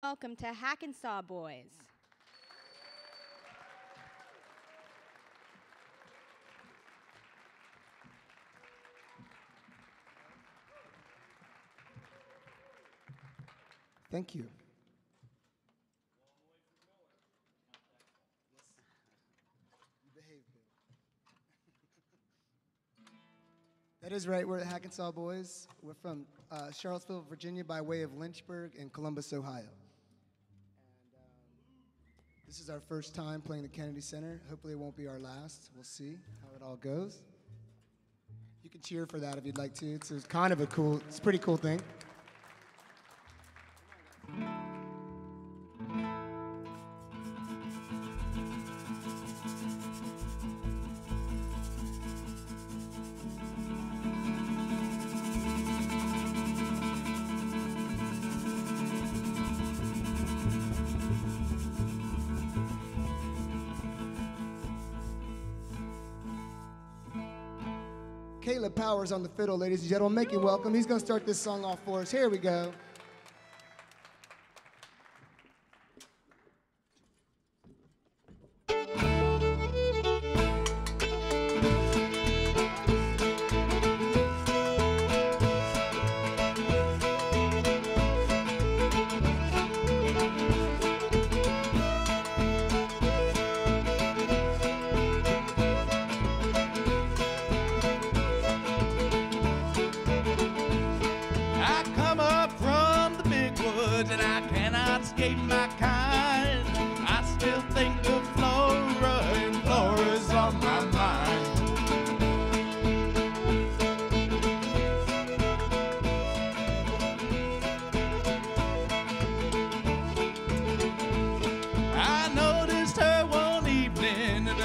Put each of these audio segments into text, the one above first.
Welcome to Hackensaw Boys. Thank you. That is right, we're at Hackensaw Boys. We're from Charlottesville, Virginia, by way of Lynchburg and Columbus, Ohio. This is our first time playing the Kennedy Center. Hopefully it won't be our last. We'll see how it all goes. You can cheer for that if you'd like to. It's kind of a cool, it's a pretty cool thing. Caleb Powers on the fiddle, ladies and gentlemen. Make him welcome. He's going to start this song off for us. Here we go.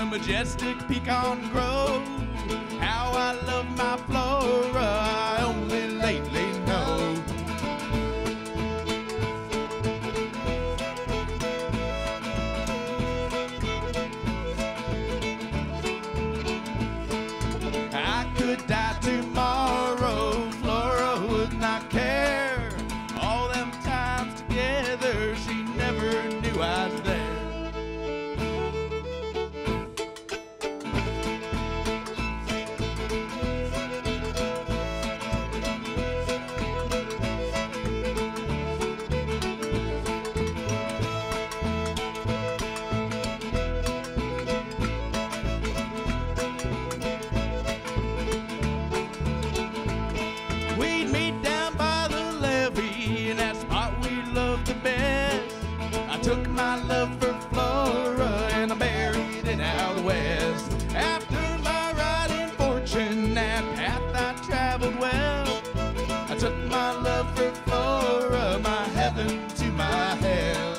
Majestic Pecan Grove, how I love my flora, I only lately know. I could die tomorrow, Flora would not care. All them times together, she never knew I was there. Took my love for Flora and I buried it out west. After my riding fortune, that path I traveled well. I took my love for Flora, my heaven to my hell.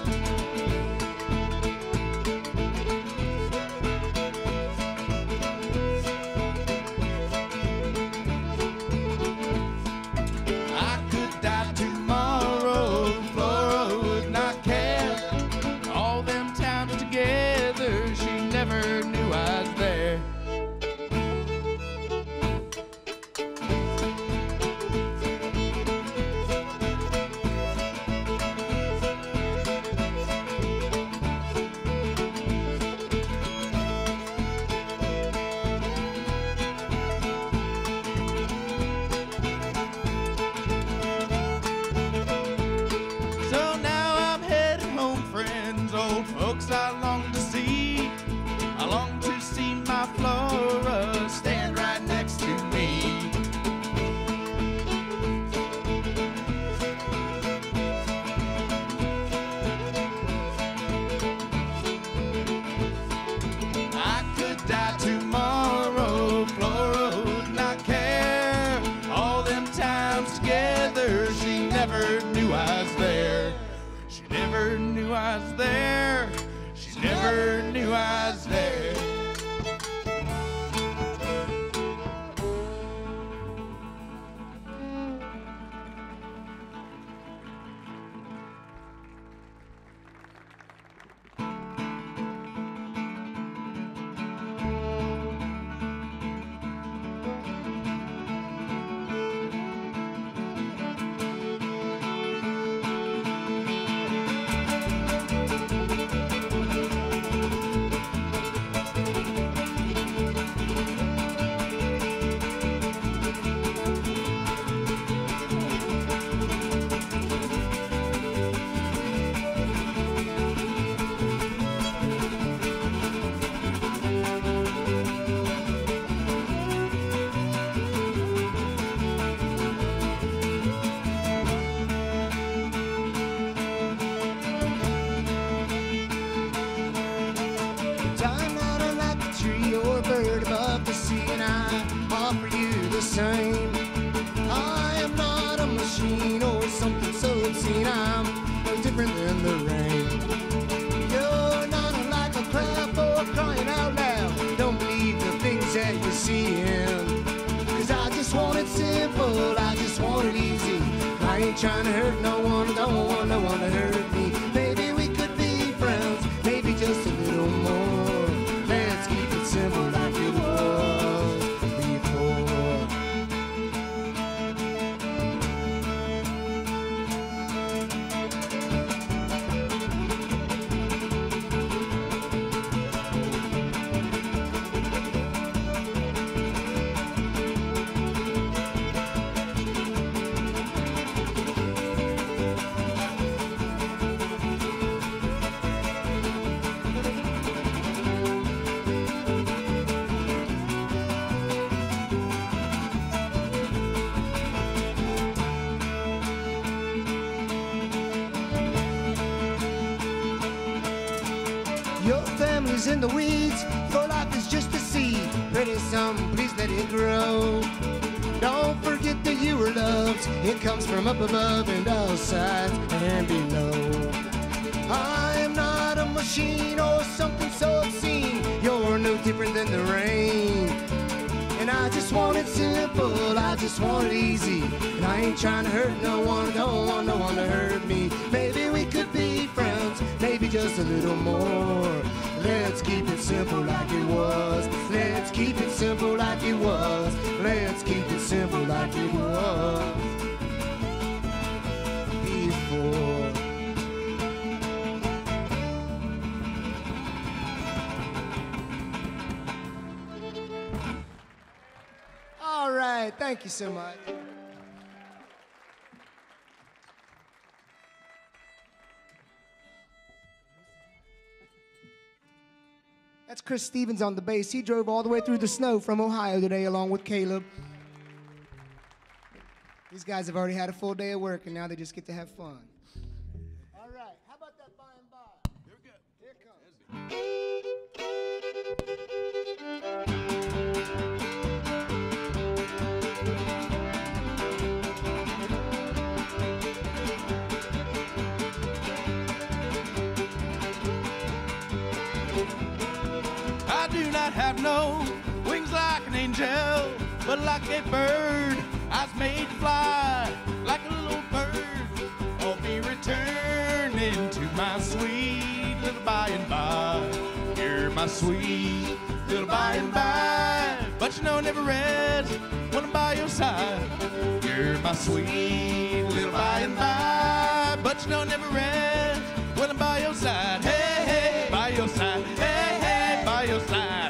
I'm not unlike a tree or a bird above the sea, and I offer you the same. I am not a machine or something so obscene. I'm no different than the rain. You're not unlike a crab for crying out loud. Don't believe the things that you're seeing. Cause I just want it simple, I just want it easy. I ain't trying to hurt no one, don't want no one to hurt me. Maybe we could be friends, maybe just a little more. Let's keep it simple like it was in the weeds. Your life is just a seed. Pretty some, please let it grow. Don't forget that you are loved. It comes from up above and all sides and below. I am not a machine or something so obscene. You're no different than the rain. And I just want it simple, I just want it easy. And I ain't trying to hurt no one, don't want no one to hurt me. Maybe we could be friends, maybe just a little more. Let's keep it simple like it was. Let's keep it simple like it was. Let's keep it simple like it was before. All right, thank you so much. That's Chris Stevens on the bass. He drove all the way through the snow from Ohio today along with Caleb. These guys have already had a full day of work, and now they just get to have fun. All right, how about that by and by? Here we go. Here it have no wings like an angel, but like a bird, I was made to fly like a little bird. I'll be returning to my sweet little by and by. You're my sweet little by and by, but you know I never rest when I'm by your side. You're my sweet little by and by, but you know I never rest when I'm by your side. Hey, hey, by your side. Hey, hey, by your side.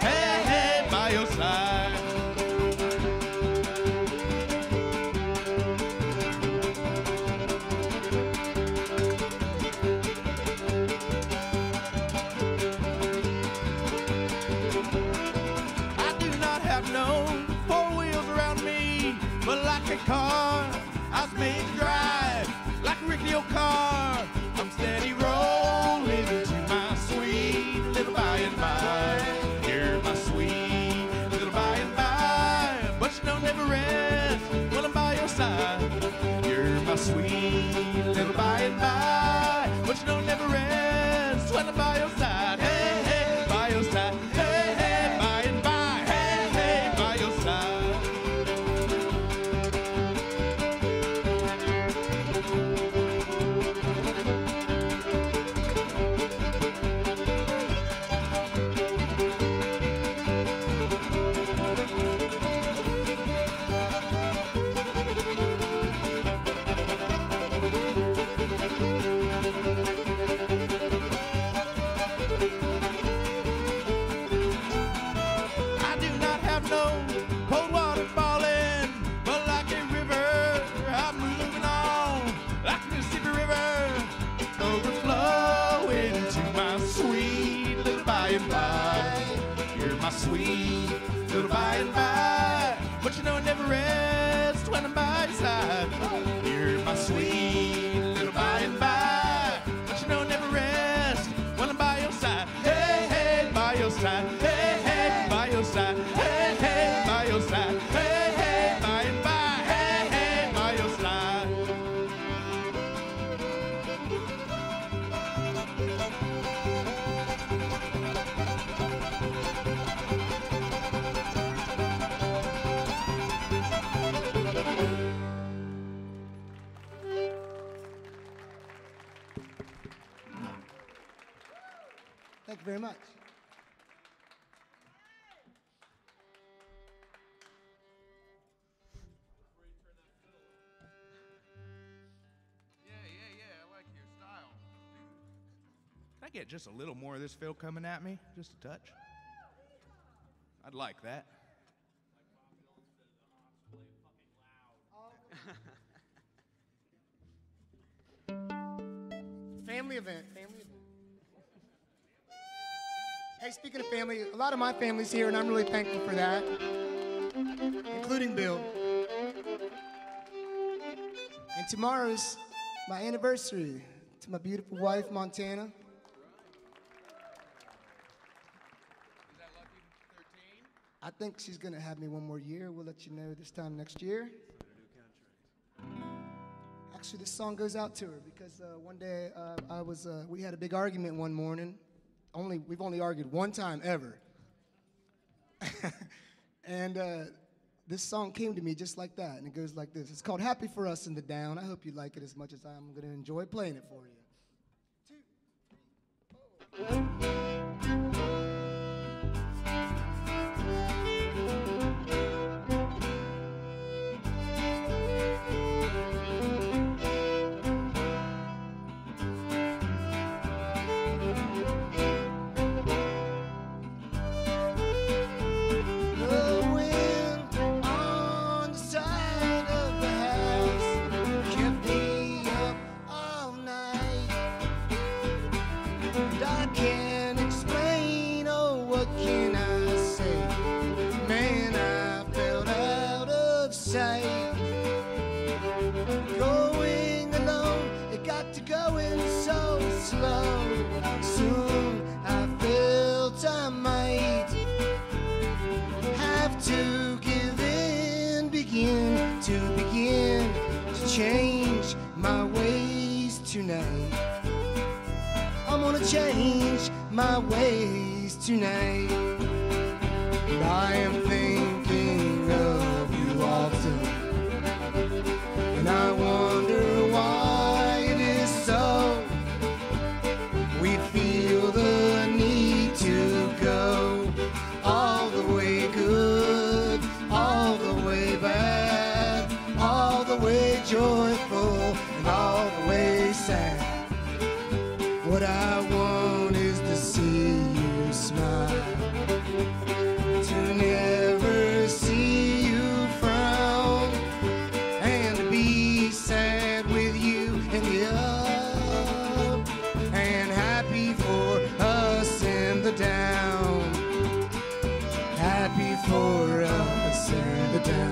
Car, I was made to drive like a Ricky O'Car. I'm steady rolling to my sweet little by and by. You're my sweet little by and by, but you don't never rest when I'm by your side. You're my sweet little by and by, but you don't never rest when I'm by your side. Hey, hey, by your side. Hey, hey, by and by. Hey, hey, by your side. Sweet little by and by, but you know I never rest when I'm by your side. You're my sweet little by and by, but you know I never rest when I'm by your side. Hey, hey, by your side. Thank you very much. Get just a little more of this fill coming at me, just a touch. I'd like that. Family event. Family event. Hey, speaking of family, a lot of my family's here, and I'm really thankful for that, including Bill. And tomorrow's my anniversary to my beautiful wife, Montana. I think she's going to have me one more year. We'll let you know this time next year. Actually, this song goes out to her because one day we had a big argument one morning. We've only argued one time ever. And this song came to me just like that, and it goes like this. It's called Happy for Us in the Down. I hope you like it as much as I'm going to enjoy playing it for you. 2, 3, 4. Change my ways tonight. I'm gonna change my ways tonight. And I am thinking of you often, and I wonder why it is so. We feel the need to go all the way good, all the way bad, all the way joyful and all the way sad. What I want is to see you smile, to never see you frown, and to be sad with you in the up and happy for us in the down. Happy for us in the down.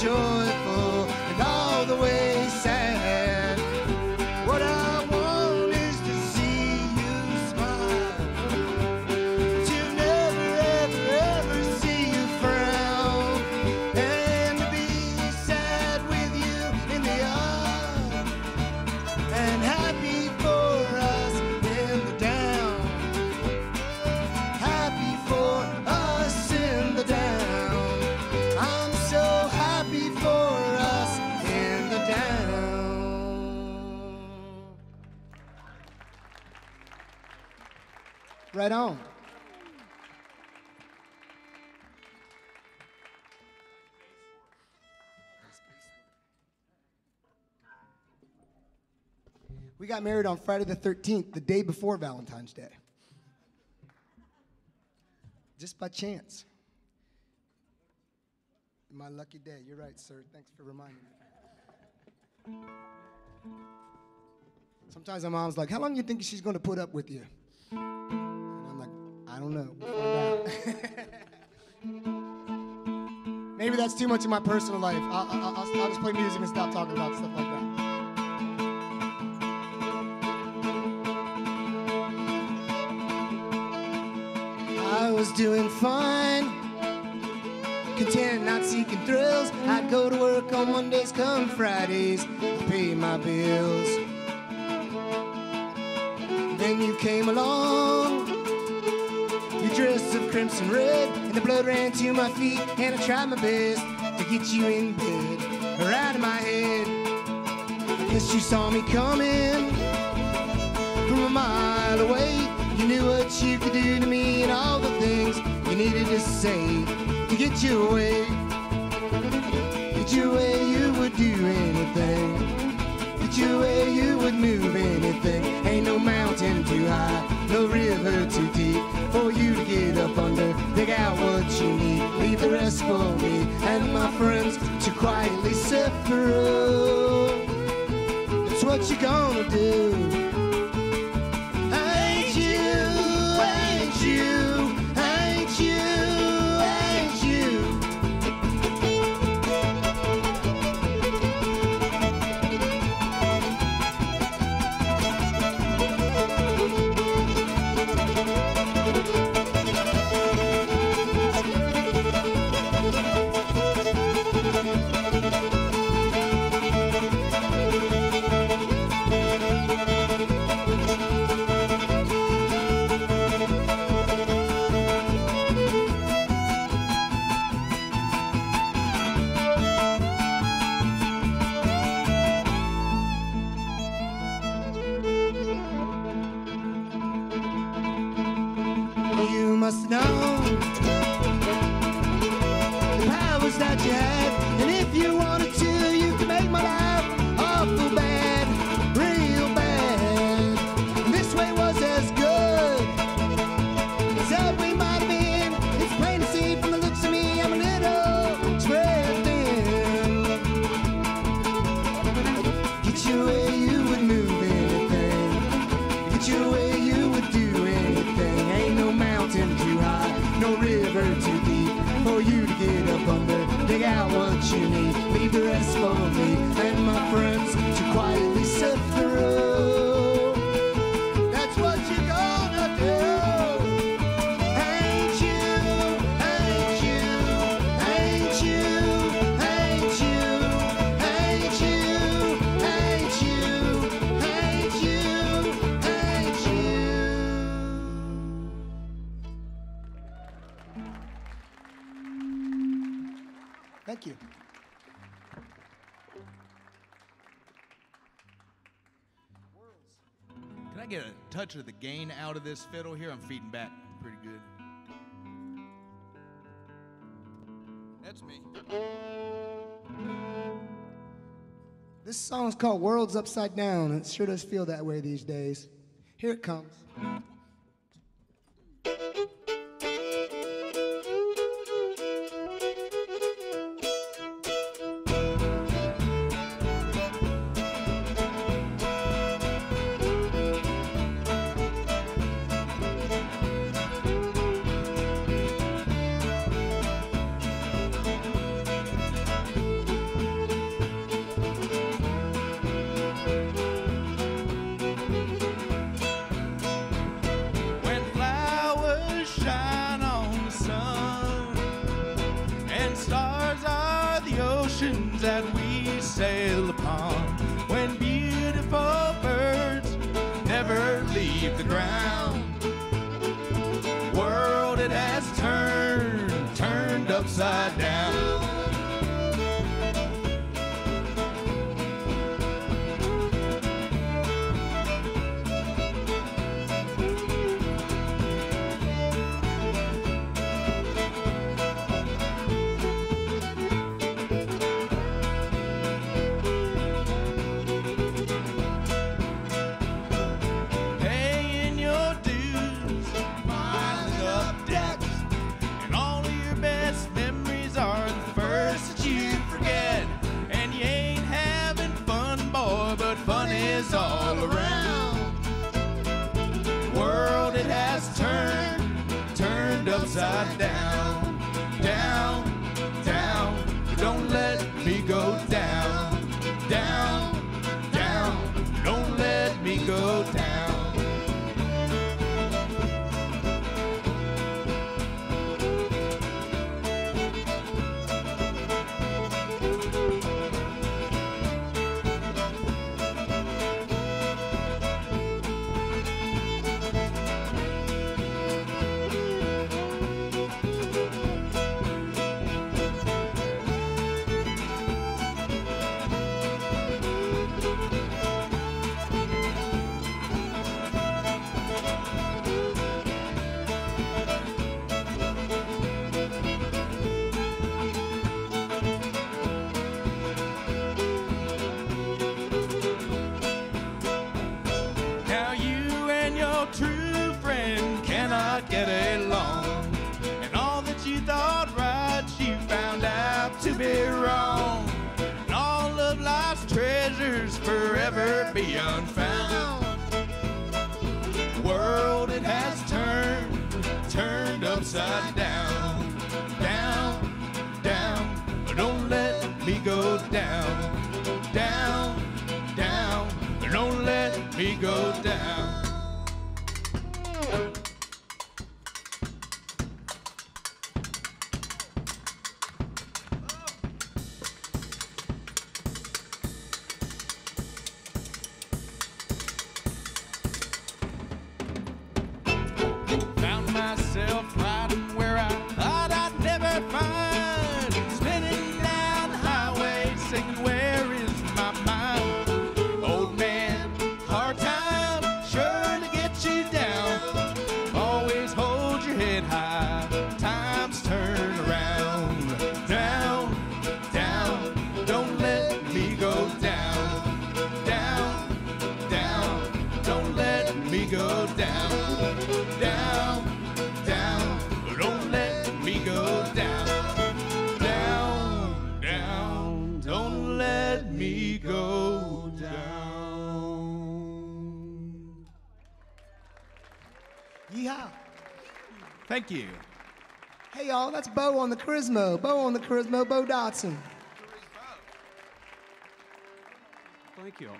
Joyful Right on. We got married on Friday the 13th, the day before Valentine's Day. Just by chance. My lucky day. You're right, sir. Thanks for reminding me. Sometimes my mom's like, how long do you think she's going to put up with you? And I'm like, I don't know. We'll find out. Maybe that's too much of my personal life. I'll just play music and stop talking about stuff like that. I was doing fine. Content, not seeking thrills. I'd go to work on Mondays, come Fridays, pay my bills. Then you came along, you dressed up crimson red, and the blood ran to my feet, and I tried my best to get you in bed, or out of my head. Cause you saw me coming from a mile away. You knew what you could do to me and all the things you needed to say. To get you away, you would do anything. Get you away, you would move anything. Ain't no mountain too high, no river too deep for you to get up under, dig out what you need. Leave the rest for me and my friends to quietly suffer. That's what you're gonna do. Ain't you, ain't you, ain't you. Of the gain out of this fiddle here. I'm feeding back pretty good. That's me. This song is called Worlds Upside Down, and it sure does feel that way these days. Here it comes. upside down, down, down. Don't let me go down, down, down. Don't let me go down. Get along, and all that you thought right, you found out to be wrong, and all of life's treasures forever be unfound. The world, it has turned upside down, down, down. Don't let me go down, down, down. Don't let me go down. Thank you. Hey, y'all, that's Bo on the Charismo. Bo on the Charismo, Bo Dotson. Thank you.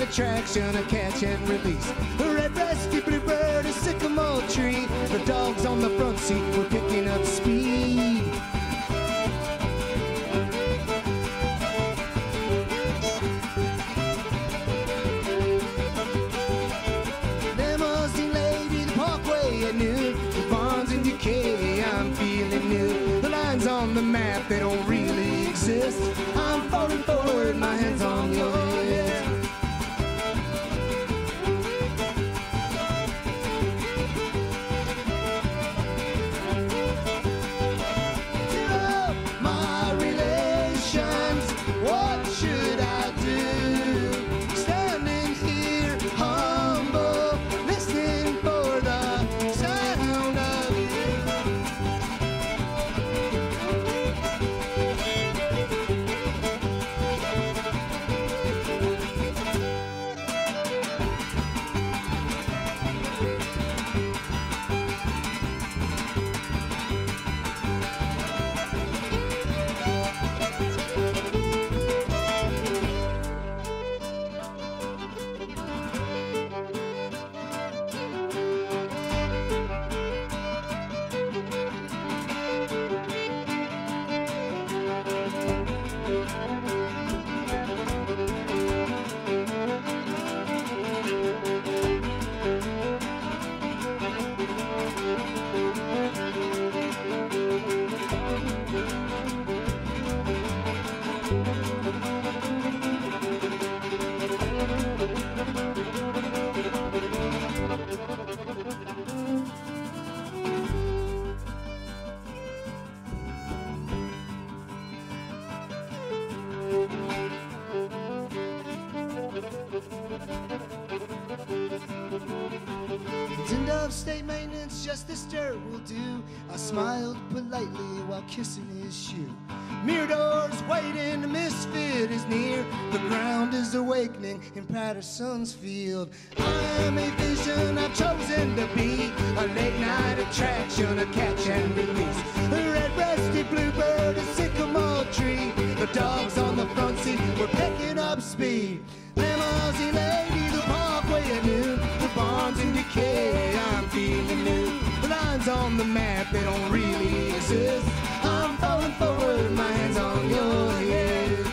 Attraction, a catch and release. A red-breasted bluebird, a sycamore tree. The dogs on the front seat were picking up speed. The Mustang Lady, the parkway at noon. The bonds in decay, I'm feeling new. The lines on the map, they don't really exist. I'm falling forward, my hands on your hips. It's in Dove State maintenance, just this dirt will do. I smiled politely while kissing his shoe. Mirror doors waiting, the misfit is near. The ground is awakening in Patterson's field. I am a vision I've chosen to be, a late night attraction, a catch and release. A red-breasted bluebird, a sycamore tree. The dogs on the front seat were picking up speed. Lamozzy lady, the parkway at noon. The barn's in decay, I'm feeling new. The lines on the map, they don't really exist. I'm falling forward, my hands on your head.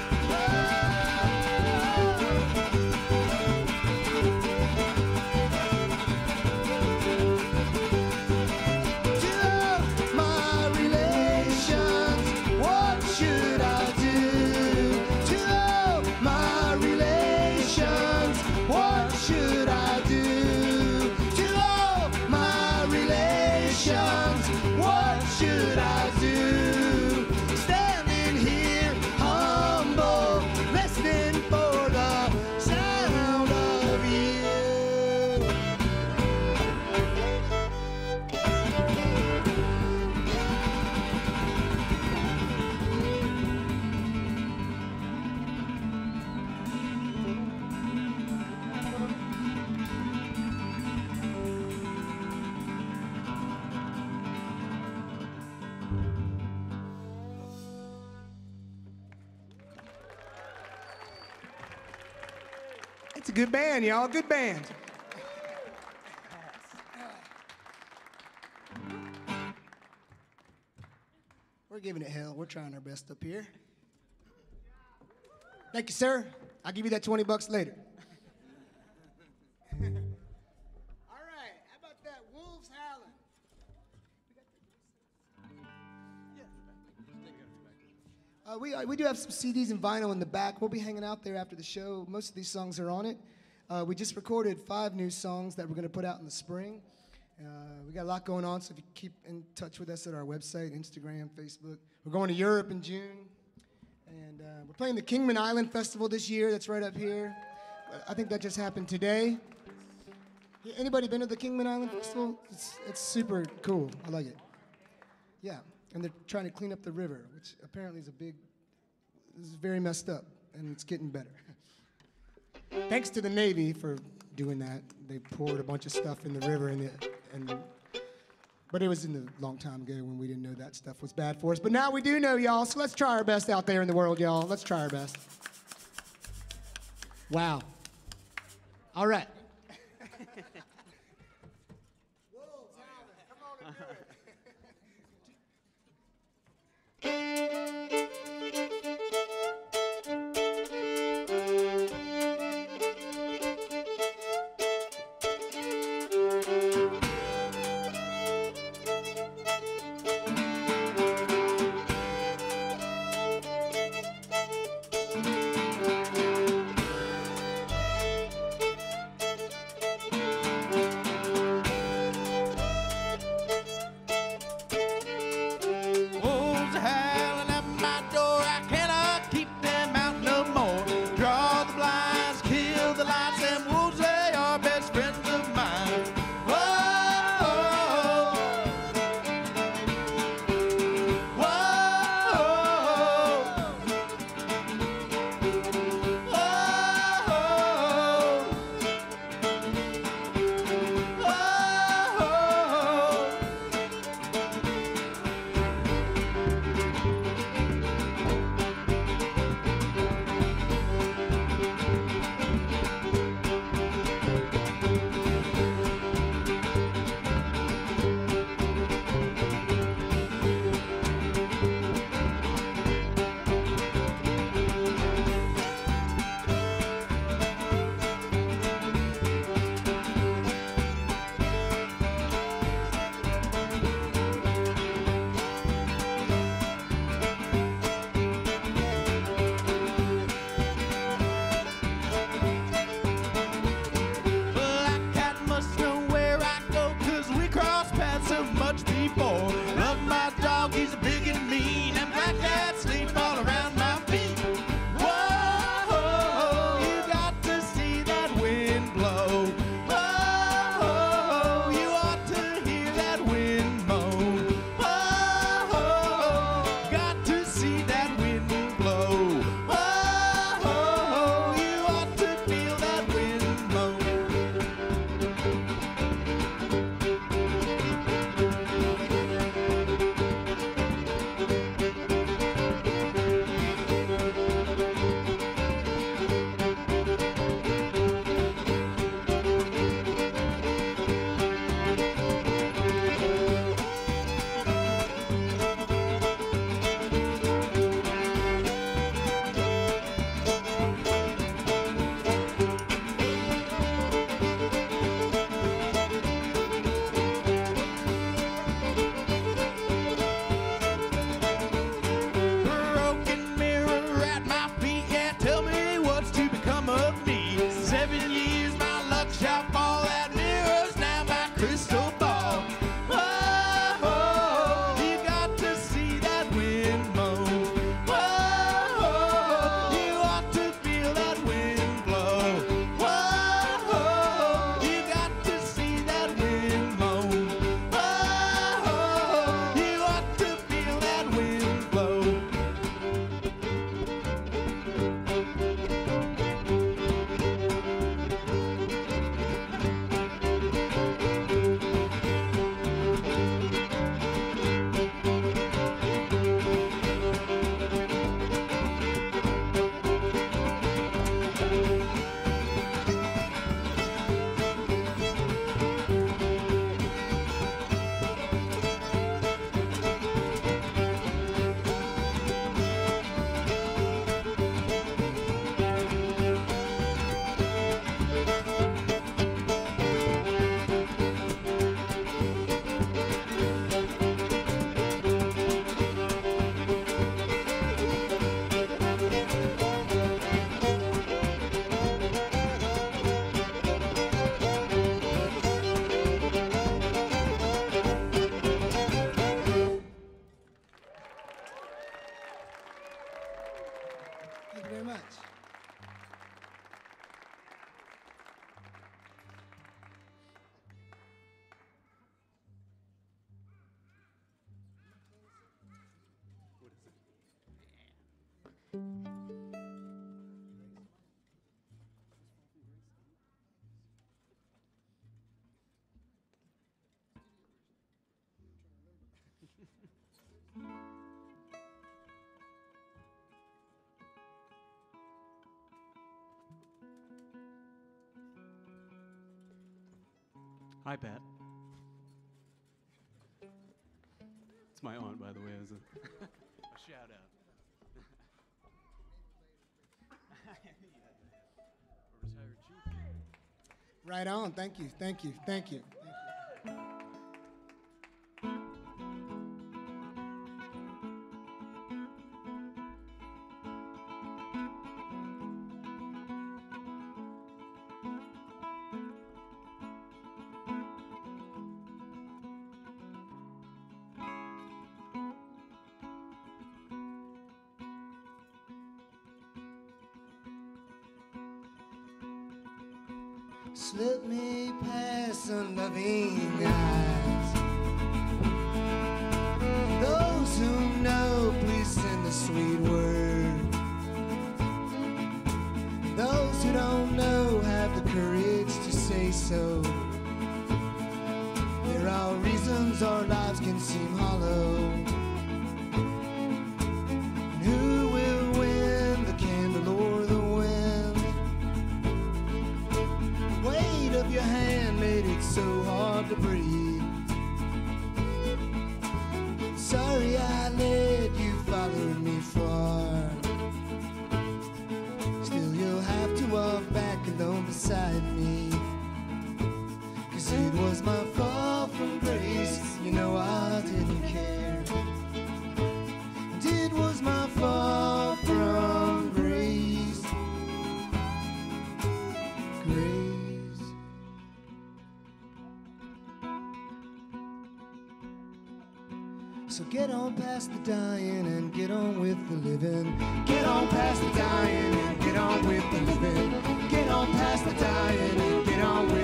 Good band, y'all. Good band. We're giving it hell. We're trying our best up here. Thank you, sir. I'll give you that $20 later. All right. How about that? Wolves howling. We do have some CDs and vinyl in the back. We'll be hanging out there after the show. Most of these songs are on it. We just recorded 5 new songs that we're going to put out in the spring. We got a lot going on, so if you keep in touch with us at our website, Instagram, Facebook. We're going to Europe in June. And we're playing the Kingman Island Festival this year. That's right up here. I think that just happened today. Anybody been to the Kingman Island Festival? It's super cool. I like it. Yeah. And they're trying to clean up the river, which apparently is very messed up, and it's getting better. Thanks to the Navy for doing that. They poured a bunch of stuff in the river, but it was long time ago when we didn't know that stuff was bad for us. But now we do know, y'all, so let's try our best out there in the world, y'all. Let's try our best. Wow. All right. Hi, Pat. It's my aunt, by the way, as a shout out. Right on. Thank you. Thank you. Thank you. Slip me past unloving eyes. Those who know, please send a sweet word. Those who don't know have the courage to say so. There are reasons our lives can seem hollow. And who will win, the candle or the weight of your hand made it so hard to breathe. Sorry I let you follow me far. Still you'll have to walk back alone beside me. Cause it was my fall from grace, you know I didn't care. And it was my fall from grace. So get on past the dying and get on with the living. Get on past the dying and get on with the living. Get on past the dying and get on with the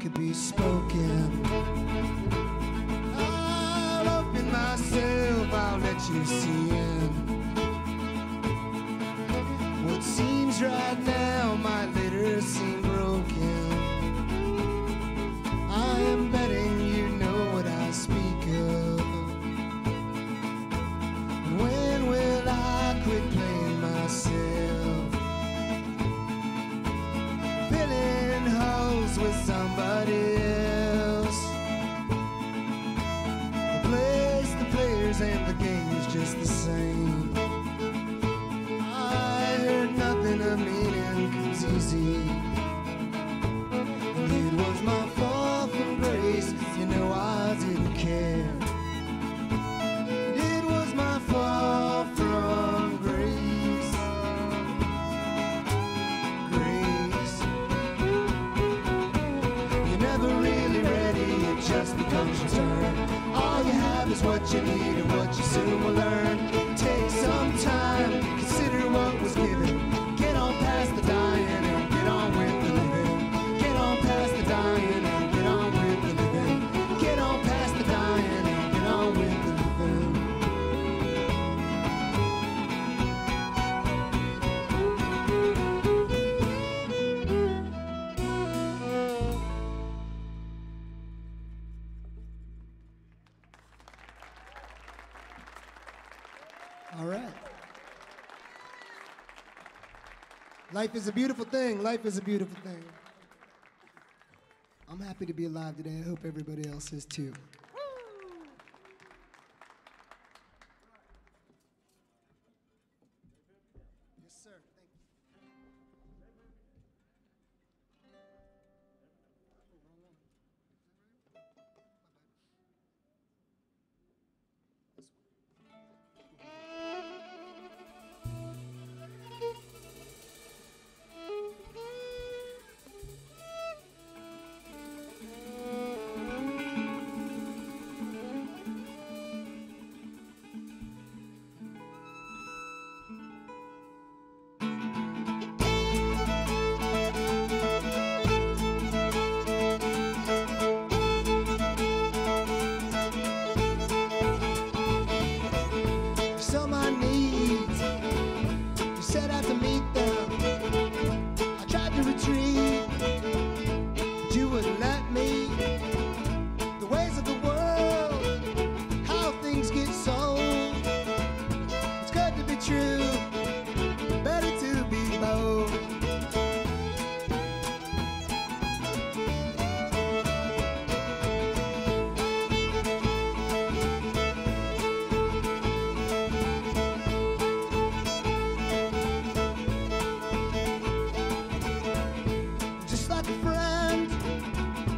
could be spoken. I'll open myself, I'll let you see in. What seems right now might later seem broken. I am betting you know what I speak of. When will I quit playing myself? Holes with somebody else. The place, the players, and the game is just the same. I heard nothing of meaning comes easy. It was my fall from grace, you know I didn't care. It was my fall from grace. Just becomes your turn. All you have is what you need and what you soon will learn. Take some time, consider what was given. Get on past the dying and get on with the living. Get on past the dying and get on with the living. Get on past the dying and get on with the living. Life is a beautiful thing. Life is a beautiful thing. I'm happy to be alive today. I hope everybody else is too. Woo! Yes, sir. Thank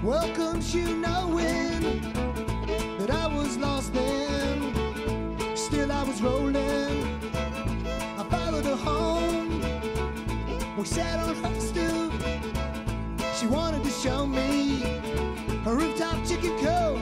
welcomes you knowing that I was lost then, still I was rolling. I followed her home, we sat on her stoop. She wanted to show me her rooftop chicken coop.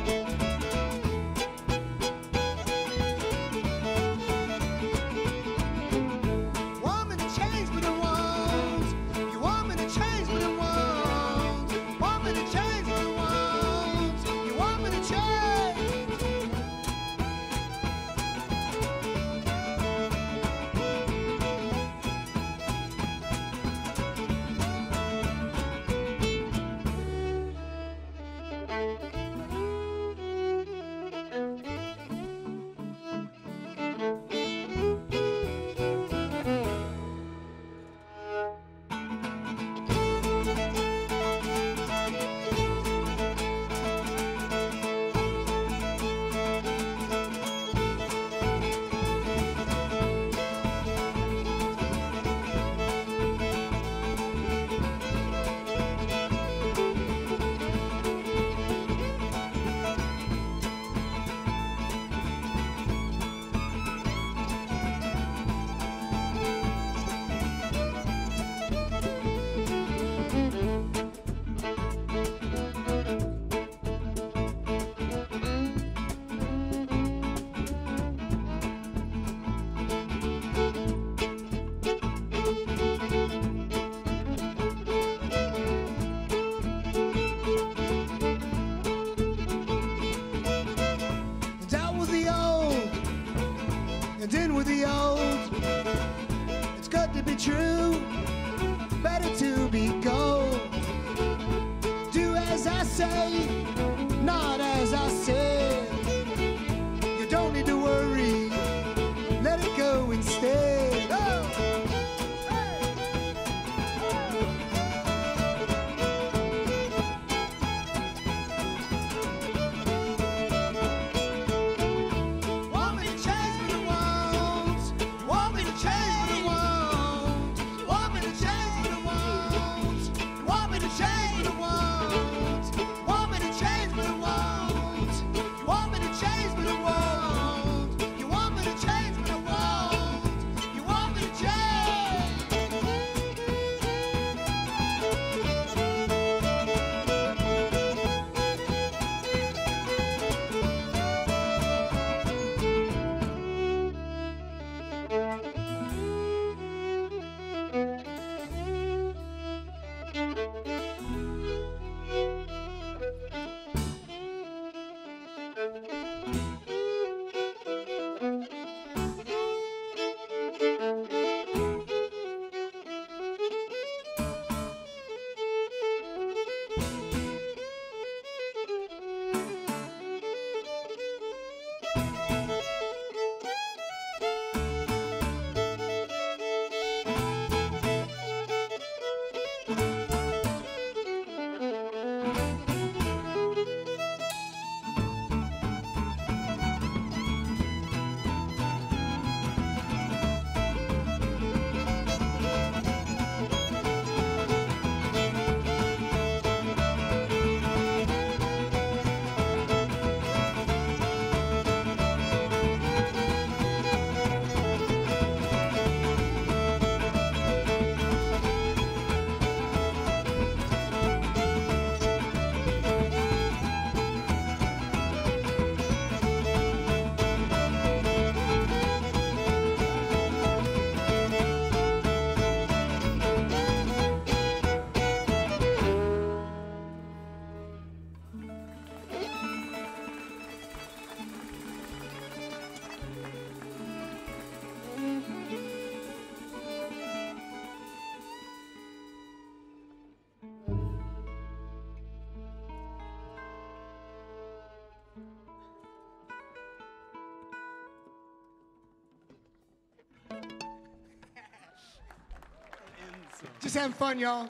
Just having fun, y'all.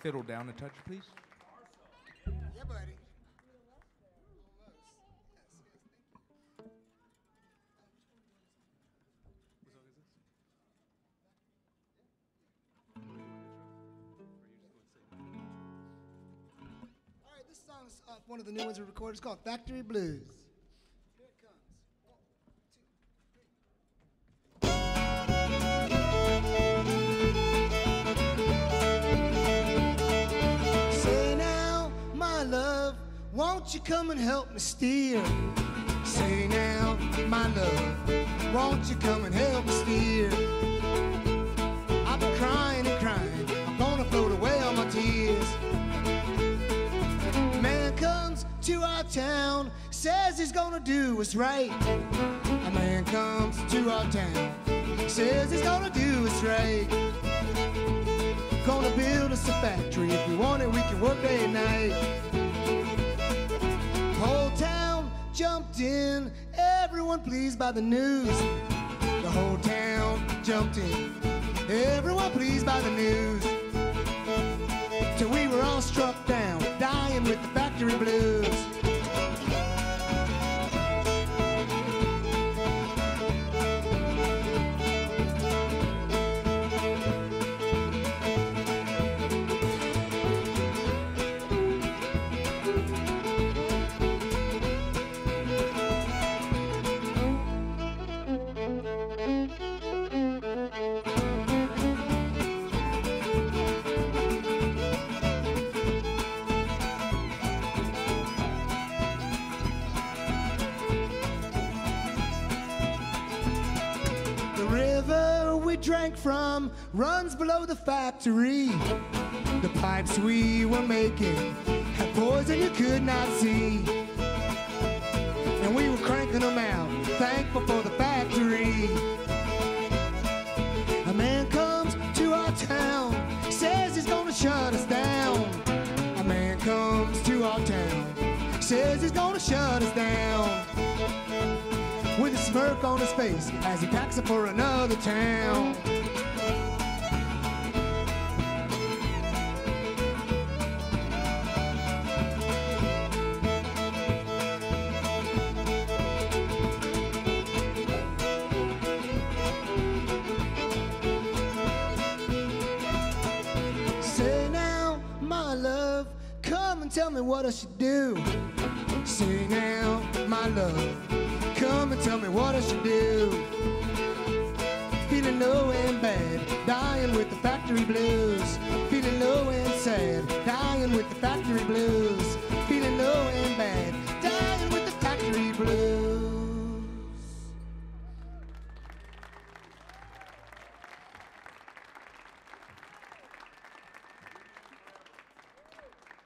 Fiddle down a touch, please. Yeah, buddy. off one of the new ones we recorded. It's called Factory Blues. Won't you come and help me steer? Say now, my love, won't you come and help me steer? I've been crying and crying, I'm gonna float away all my tears. Man comes to our town, says he's gonna do what's right. A man comes to our town, says he's gonna do what's right. Gonna build us a factory, if we want it we can work day and night. Whole town jumped in, everyone pleased by the news. The whole town jumped in, everyone pleased by the news. Till we were all struck down, dying with the factory blues. Drank from runs below the factory. The pipes we were making had poison you could not see. And we were cranking them out, thankful for the factory. A man comes to our town, says he's gonna shut us down. A man comes to our town, says he's gonna shut us down. With a smirk on his face as he packs up for another town. Say now, my love, come and tell me what I should do. Say now, my love, come and tell me what I should do. Feeling low and bad, dying with the factory blues. Feeling low and sad, dying with the factory blues. Feeling low and bad, dying with the factory blues.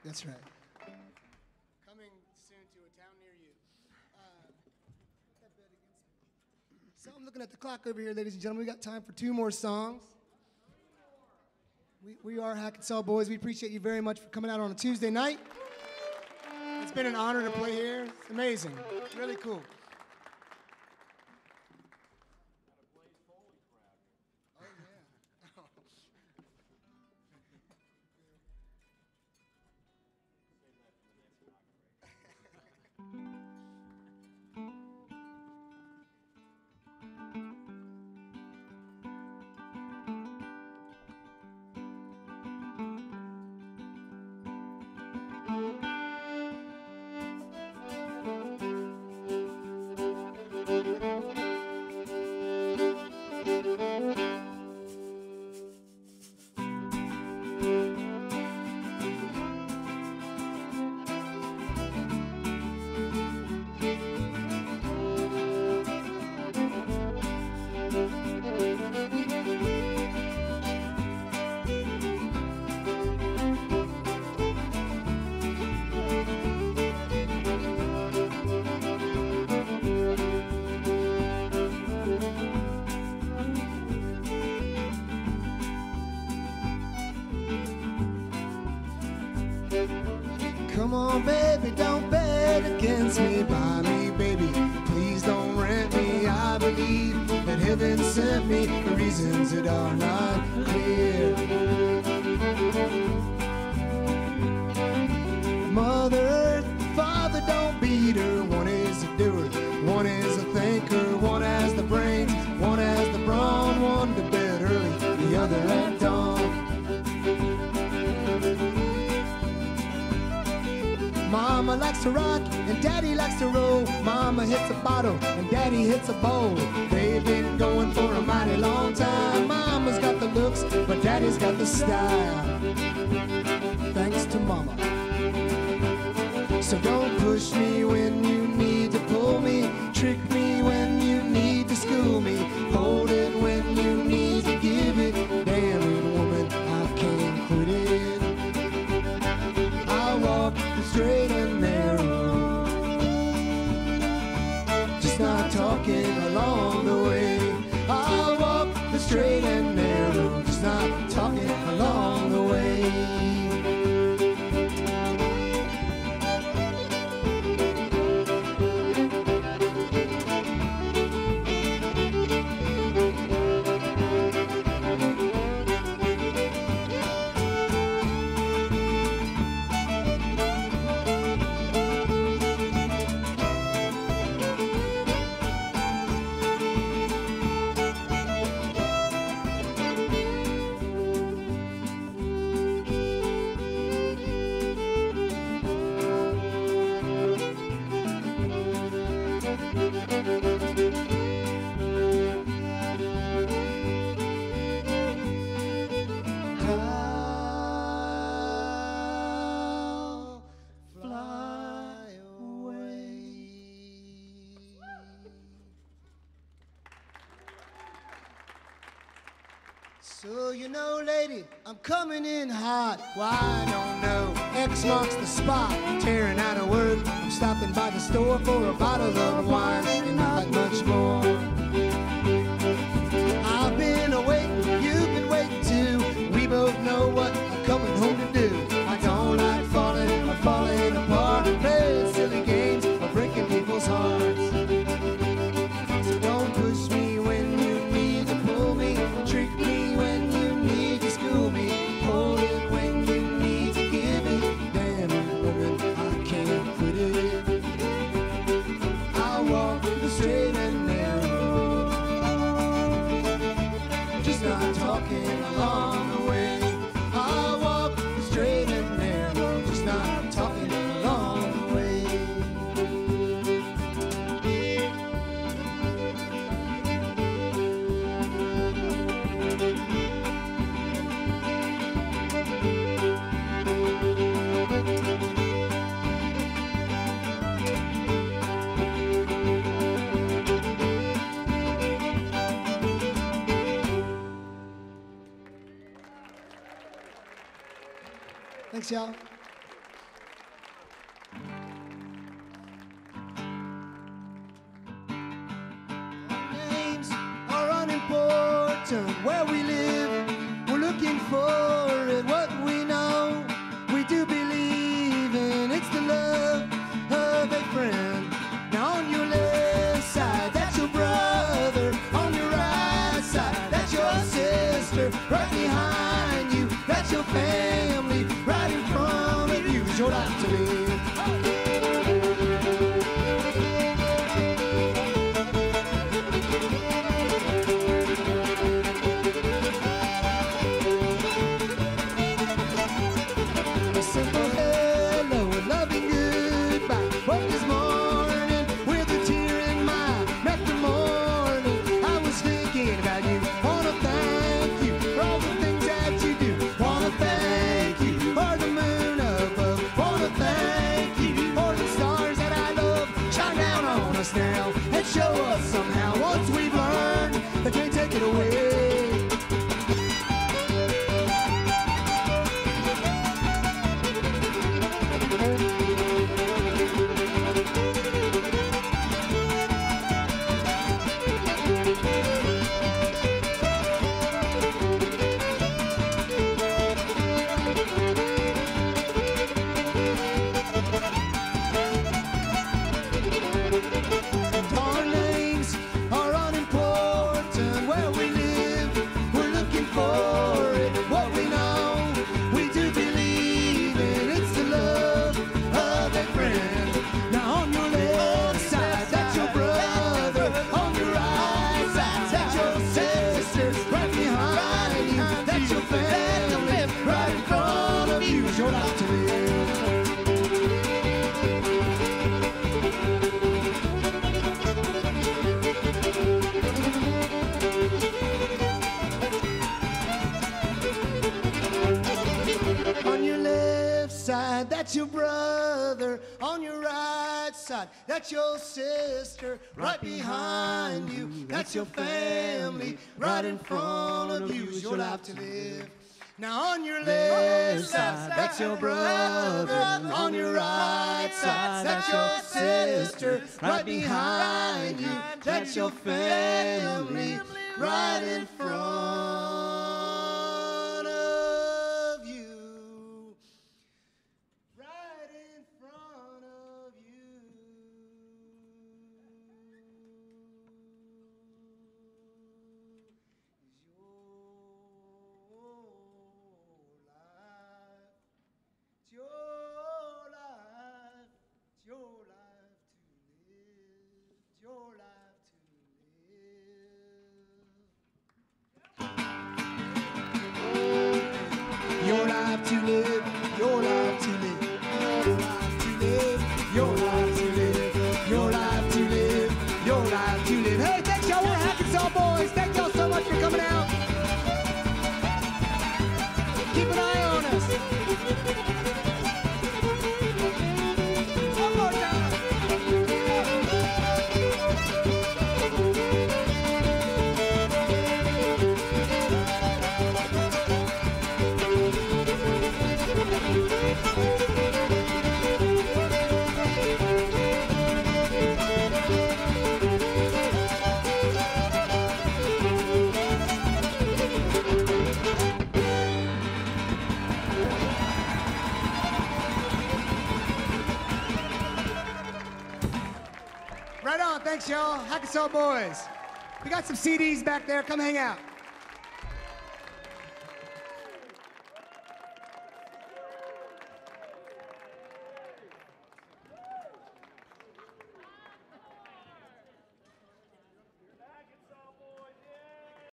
That's right. So I'm looking at the clock over here, ladies and gentlemen. We got time for 2 more songs. We are Hackensaw Boys. We appreciate you very much for coming out on a Tuesday night. It's been an honor to play here. It's amazing. It's really cool. Oh, yeah. Come on, baby, don't bet against me. Buy me, baby, please don't rent me. I believe that heaven sent me for reasons that are not clear. Mother Earth, Father, don't beat her. One is a doer, one is a thinker. One has the brains, one has the brawn. One to bed early, the other at dawn. Mama Mama likes to rock and Daddy likes to roll. Mama hits a bottle and Daddy hits a bowl. They've been going for a mighty long time. Mama's got the looks, but Daddy's got the style. Thanks to Mama. So don't push me when you need to pull me. Trick me when you need to school me. Hold it when you need to give it. Damn it, woman, I can't quit it. I walk straight and narrow, just not talking along the way. I walk the straight and narrow, just not talking along the way. So you know, lady, I'm coming in hot. Why, I don't know. X marks the spot. I'm tearing out of work. I'm stopping by the store for a bottle of wine and not much more. I've been awake, you've been waiting too. We both know what I'm coming home to do. I don't like falling, I'm falling apart. I'm playing silly games, I'm breaking people's hearts. Thanks, y'all. Our names are unimportant. Where we live, we're looking for it. What we know, we do believe in. It's the love of a friend. Now on your left side, that's your brother. On your right side, that's your sister. Right behind you, that's your family. You're out to me. You're out to live. That's your brother on your right side. That's your sister right behind you. That's your family right in front of you. It's your life to live. Now on your left side, that's your brother. On your right side, that's your sister right behind you. That's your family right in front of you. Right in front of you. Is your life. To live, your life to live, your life to live, your life to live, your life to live, your life to live. Hey, thanks y'all, we're Hackensaw Boys. Thank y'all so much for coming out. Keep an eye on us. One more time. Right on, thanks y'all, Hackensaw Boys. We got some CDs back there, come hang out.